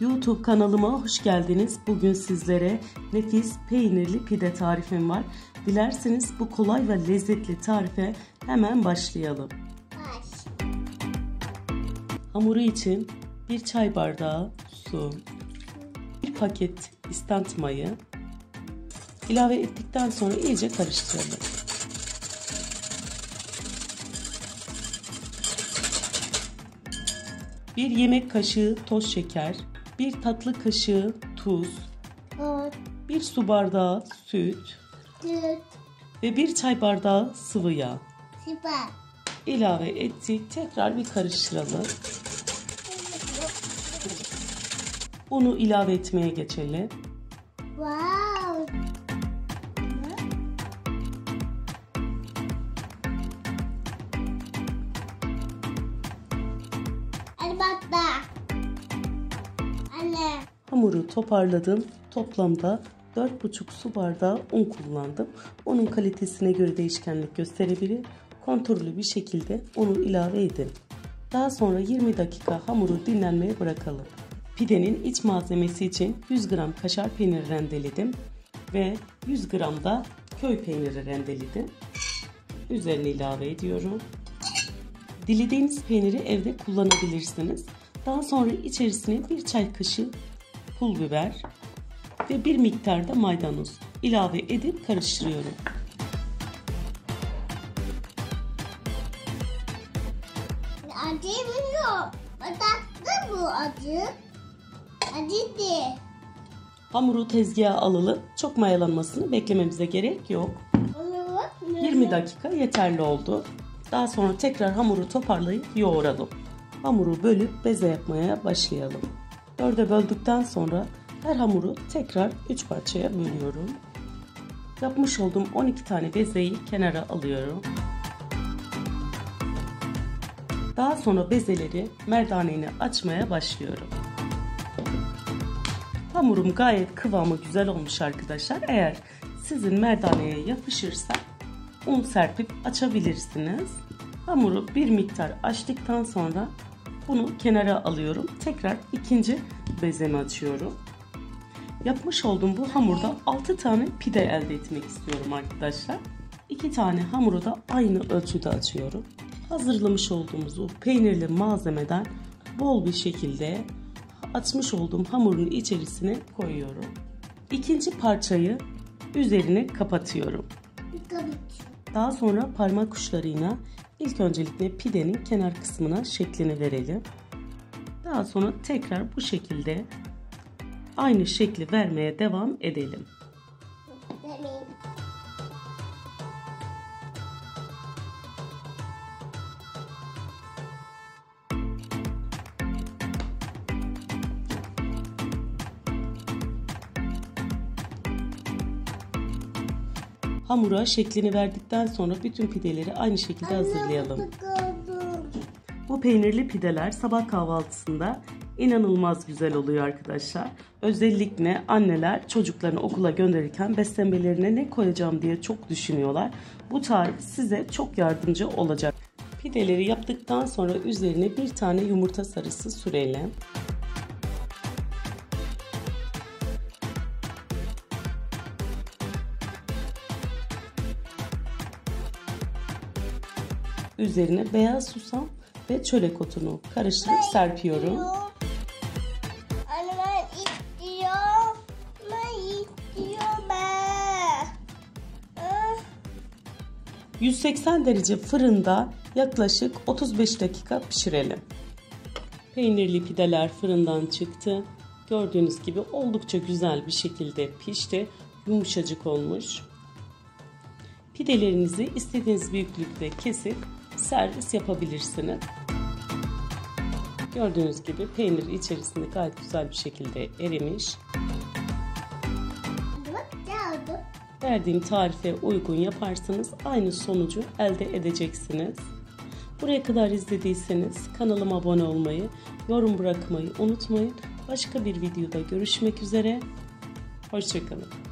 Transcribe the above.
YouTube kanalıma hoş geldiniz. Bugün sizlere nefis peynirli pide tarifim var. Dilerseniz bu kolay ve lezzetli tarife hemen başlayalım. Hamuru için 1 çay bardağı su, 1 paket istant mayı ilave ettikten sonra iyice karıştıralım. Bir yemek kaşığı toz şeker, bir tatlı kaşığı tuz, bir su bardağı süt ve bir çay bardağı sıvı yağ ilave ettik. Tekrar bir karıştıralım. Unu ilave etmeye geçelim. Wow. Anne. Hamuru toparladım. Toplamda 4,5 su bardağı un kullandım. Unun kalitesine göre değişkenlik gösterebilir. Kontrollü bir şekilde unu ilave edin. Daha sonra 20 dakika hamuru dinlenmeye bırakalım. Pidenin iç malzemesi için 100 gram kaşar peyniri rendeledim ve 100 gram da köy peyniri rendeledim. Üzerine ilave ediyorum. Dilediğiniz peyniri evde kullanabilirsiniz. Daha sonra içerisine 1 çay kaşığı pul biber ve bir miktar da maydanoz ilave edip karıştırıyorum. Acı mı? Tatlı bu acı. Acı değil. Hamuru tezgaha alalım. Çok mayalanmasını beklememize gerek yok. 20 dakika yeterli oldu. Daha sonra tekrar hamuru toparlayıp yoğuralım. Hamuru bölüp beze yapmaya başlayalım. 4'e böldükten sonra her hamuru tekrar 3 parçaya bölüyorum. Yapmış olduğum 12 tane bezeyi kenara alıyorum. Daha sonra bezeleri merdaneyle açmaya başlıyorum. Hamurum gayet kıvamı güzel olmuş arkadaşlar. Eğer sizin merdaneye yapışırsa un serpip açabilirsiniz. Hamuru bir miktar açtıktan sonra bunu kenara alıyorum. Tekrar ikinci bezemi açıyorum. Yapmış olduğum bu hamurda 6 tane pide elde etmek istiyorum arkadaşlar. 2 tane hamuru da aynı ölçüde açıyorum. Hazırlamış olduğumuz bu peynirli malzemeden bol bir şekilde açmış olduğum hamurun içerisine koyuyorum. İkinci parçayı üzerine kapatıyorum. Daha sonra parmak uçlarıyla ilk öncelikle pidenin kenar kısmına şeklini verelim. Daha sonra tekrar bu şekilde aynı şekli vermeye devam edelim. Hamura şeklini verdikten sonra bütün pideleri aynı şekilde hazırlayalım. Bu peynirli pideler sabah kahvaltısında inanılmaz güzel oluyor arkadaşlar. Özellikle anneler çocuklarını okula gönderirken beslenmelerine ne koyacağım diye çok düşünüyorlar. Bu tarif size çok yardımcı olacak. Pideleri yaptıktan sonra üzerine bir tane yumurta sarısı sürelim. Üzerine beyaz susam ve çörek otunu karıştırıp serpiyorum. Ben 180 derece fırında yaklaşık 35 dakika pişirelim. Peynirli pideler fırından çıktı. Gördüğünüz gibi oldukça güzel bir şekilde pişti. Yumuşacık olmuş. Pidelerinizi istediğiniz büyüklükte kesip servis yapabilirsiniz. Gördüğünüz gibi peynir içerisinde gayet güzel bir şekilde erimiş. Verdiğim tarife uygun yaparsanız aynı sonucu elde edeceksiniz. Buraya kadar izlediyseniz kanalıma abone olmayı, yorum bırakmayı unutmayın. Başka bir videoda görüşmek üzere. Hoşçakalın.